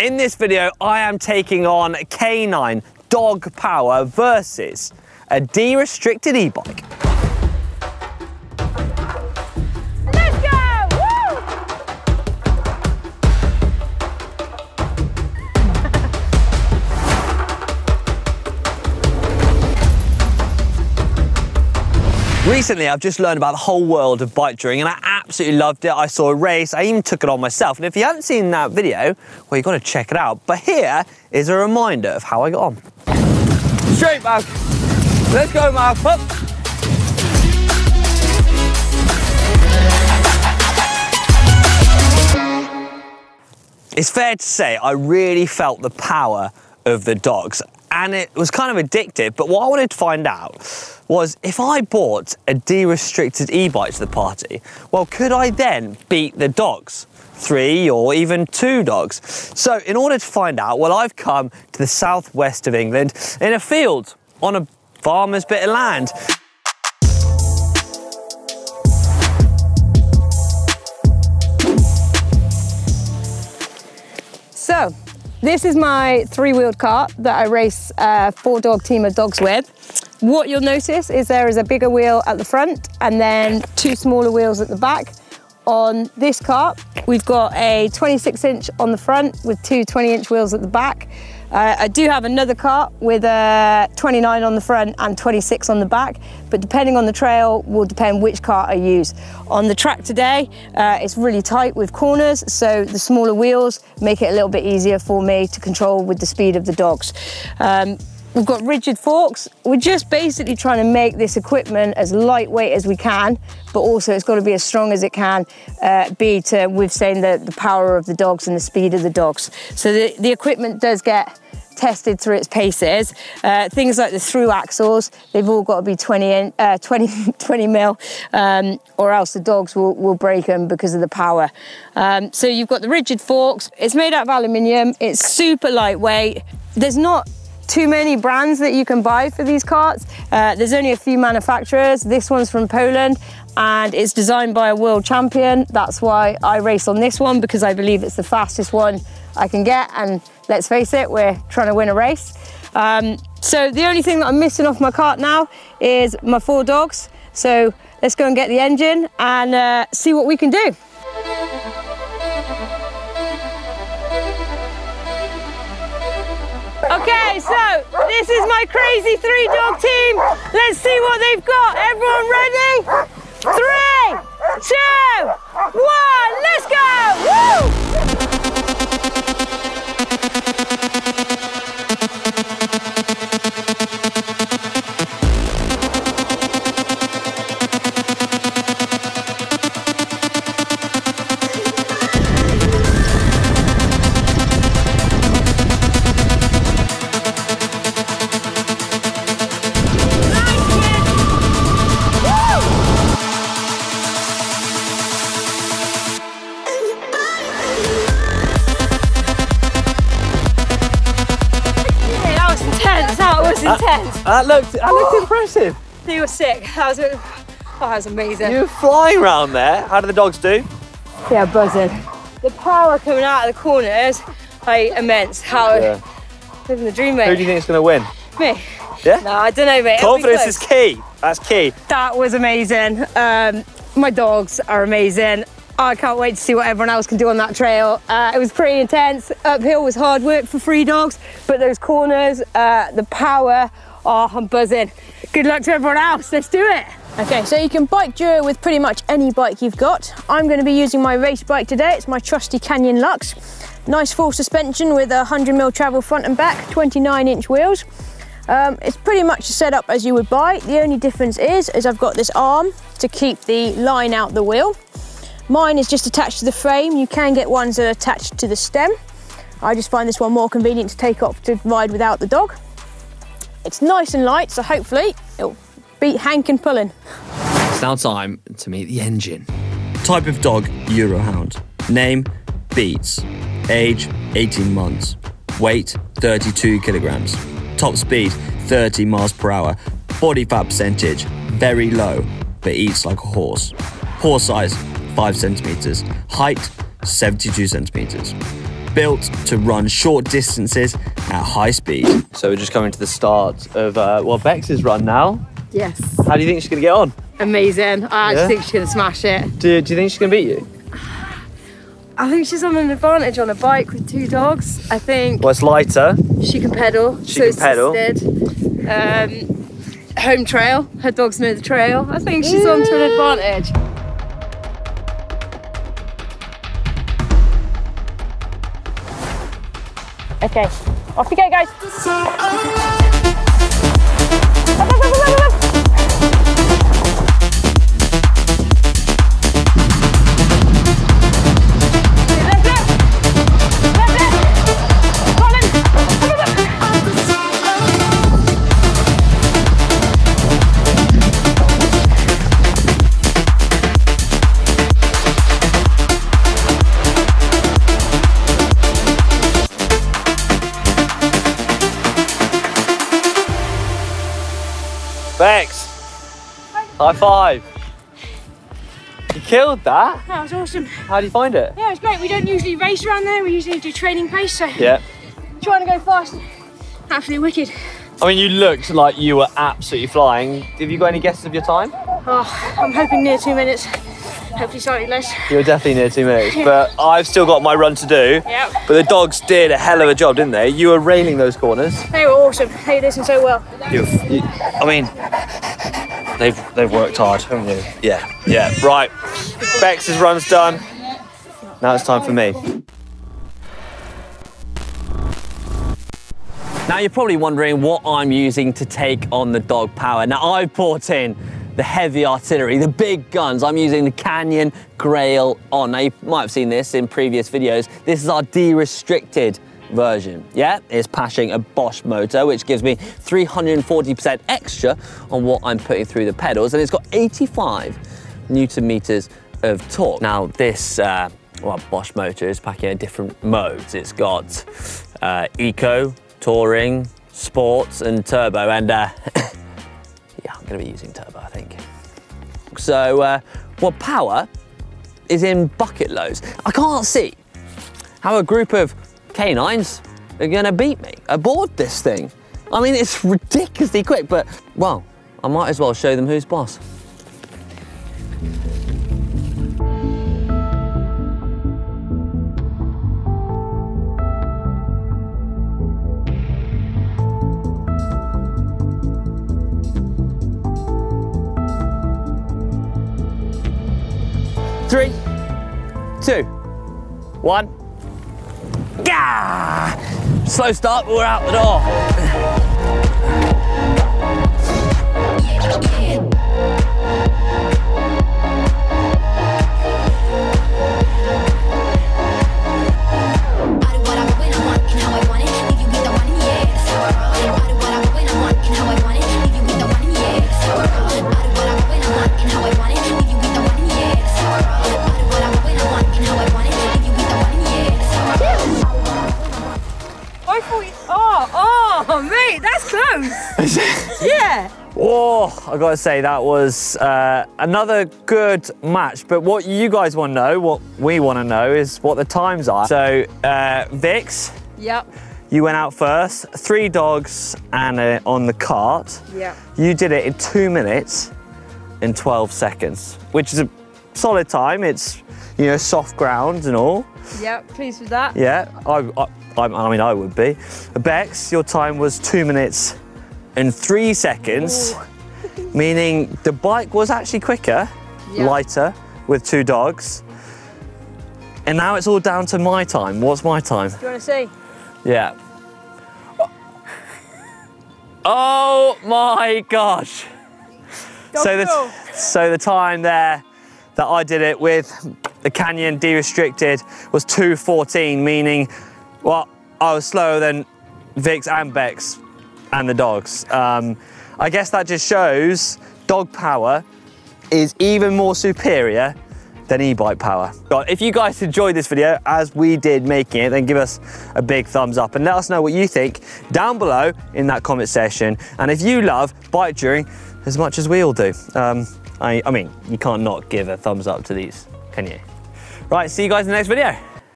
In this video, I am taking on canine dog power versus a de-restricted e-bike. Let's go! Woo! Recently, I've just learned about the whole world of bikejoring and I absolutely loved it. I saw a race, I even took it on myself. And if you haven't seen that video, well, you've got to check it out. But here is a reminder of how I got on. Straight back. Let's go, Mark. Up. It's fair to say I really felt the power of the dogs and it was kind of addictive, but what I wanted to find out was if I bought a de-restricted e-bike to the party, well, could I then beat the dogs? 3 or even 2 dogs. So in order to find out, well, I've come to the southwest of England in a field on a farmer's bit of land. So this is my 3-wheeled cart that I race 4-dog team of dogs with. What you'll notice is there is a bigger wheel at the front and then 2 smaller wheels at the back. On this cart, we've got a 26-inch on the front with 2 20-inch wheels at the back. I do have another cart with a 29 on the front and 26 on the back, but depending on the trail will depend which cart I use. On the track today, it's really tight with corners, so the smaller wheels make it a little bit easier for me to control with the speed of the dogs. We've got rigid forks. We're just basically trying to make this equipment as lightweight as we can, but also it's got to be as strong as it can be to withstand the power of the dogs and the speed of the dogs. So the equipment does get tested through its paces. Things like the through axles, they've all got to be 20 mil, or else the dogs will break them because of the power. So you've got the rigid forks. It's made out of aluminium. It's super lightweight. There's not too many brands that you can buy for these carts. There's only a few manufacturers. This one's from Poland and it's designed by a world champion. That's why I race on this one, because I believe it's the fastest one I can get, and let's face it, we're trying to win a race. So the only thing that I'm missing off my cart now is my 4 dogs. So let's go and get the engine and see what we can do. Okay, so this is my crazy 3-dog team. Let's see what they've got. Everyone ready? 3, 2, 1, let's go! That looked impressive. They were sick. That was amazing. You were flying around there. How did the dogs do? Yeah, buzzing. The power coming out of the corners, like, immense. Living the dream, mate. Who do you think is going to win? Me. Yeah? No, I don't know, mate. Confidence is key. That's key. That was amazing. My dogs are amazing. I can't wait to see what everyone else can do on that trail. It was pretty intense. Uphill was hard work for 3 dogs, but those corners, the power, oh, I'm buzzing. Good luck to everyone else, let's do it. Okay, so you can bike enduro with pretty much any bike you've got. I'm gonna be using my race bike today. It's my trusty Canyon Lux. Nice full suspension with 100 mil travel front and back, 29-inch wheels. It's pretty much the setup as you would buy. The only difference is I've got this arm to keep the line out the wheel. Mine is just attached to the frame. You can get ones that are attached to the stem. I just find this one more convenient to take off to ride without the dog. It's nice and light, so hopefully it'll beat Hank and Pullin. It's now time to meet the engine. Type of dog, Eurohound. Name, Beats. Age, 18 months. Weight, 32 kilograms. Top speed, 30 miles per hour. Body fat percentage, very low, but eats like a horse. Paw size, 5 centimeters. Height, 72 centimeters. built to run short distances at high speed. So we're just coming to the start of, well, Bex's run now. Yes. How do you think she's going to get on? Amazing. I just think she's going to smash it. Do you think she's going to beat you? I think she's on an advantage on a bike with two dogs. I think... Well, it's lighter. She can pedal. She can pedal. Home trail. Her dogs know the trail. I think she's on to an advantage. Okay, off you go, guys. Up, up, up, up, up. Bex, high five. You killed that. That was awesome. How do you find it? Yeah, it was great. We don't usually race around there. We usually do training pace, so trying to go fast. Absolutely wicked. I mean, you looked like you were absolutely flying. Have you got any guesses of your time? Oh, I'm hoping near 2 minutes. Hopefully slightly less. You're definitely near 2 minutes, but I've still got my run to do. Yep. But the dogs did a hell of a job, didn't they? You were railing those corners. They were awesome. They listened so well. I mean, they've worked hard, haven't they? Yeah, yeah. Right. Bex's run's done. Now it's time for me. Now you're probably wondering what I'm using to take on the dog power. Now I've brought in the heavy artillery, the big guns. I'm using the Canyon Grail:ON. Now you might have seen this in previous videos. This is our de-restricted version. Yeah, it's pashing a Bosch motor, which gives me 340% extra on what I'm putting through the pedals, and it's got 85 Newton meters of torque. Now this Bosch motor is packing in different modes. It's got eco, touring, sports, and turbo, and yeah, I'm gonna be using turbo, I think. So, well, power is in bucket loads. I can't see how a group of canines are gonna beat me aboard this thing. I mean, it's ridiculously quick, but, well, I might as well show them who's boss. Three, two, one. Gah! Slow start, but we're out the door. Yeah! Oh, I gotta say, that was another good match. But what you guys wanna know, what we wanna know, is what the times are. So, Vix, you went out first, 3 dogs and on the cart. Yeah. You did it in 2 minutes and 12 seconds, which is a solid time. It's, you know, soft ground and all. Yeah, pleased with that. Yeah, I mean, I would be. Bex, your time was 2 minutes and 3 seconds, meaning the bike was actually quicker, lighter, with 2 dogs. And now it's all down to my time. What's my time? Do you want to see? Yeah. Oh my gosh. So the time there that I did it with the Canyon de-restricted was 2:14, meaning, well, I was slower than Vix and Bex and the dogs. I guess that just shows dog power is even more superior than e-bike power. If you guys enjoyed this video, as we did making it, then give us a big thumbs up and let us know what you think down below in that comment section. And if you love bike touring as much as we all do, I mean, you can't not give a thumbs up to these, can you? Right, see you guys in the next video.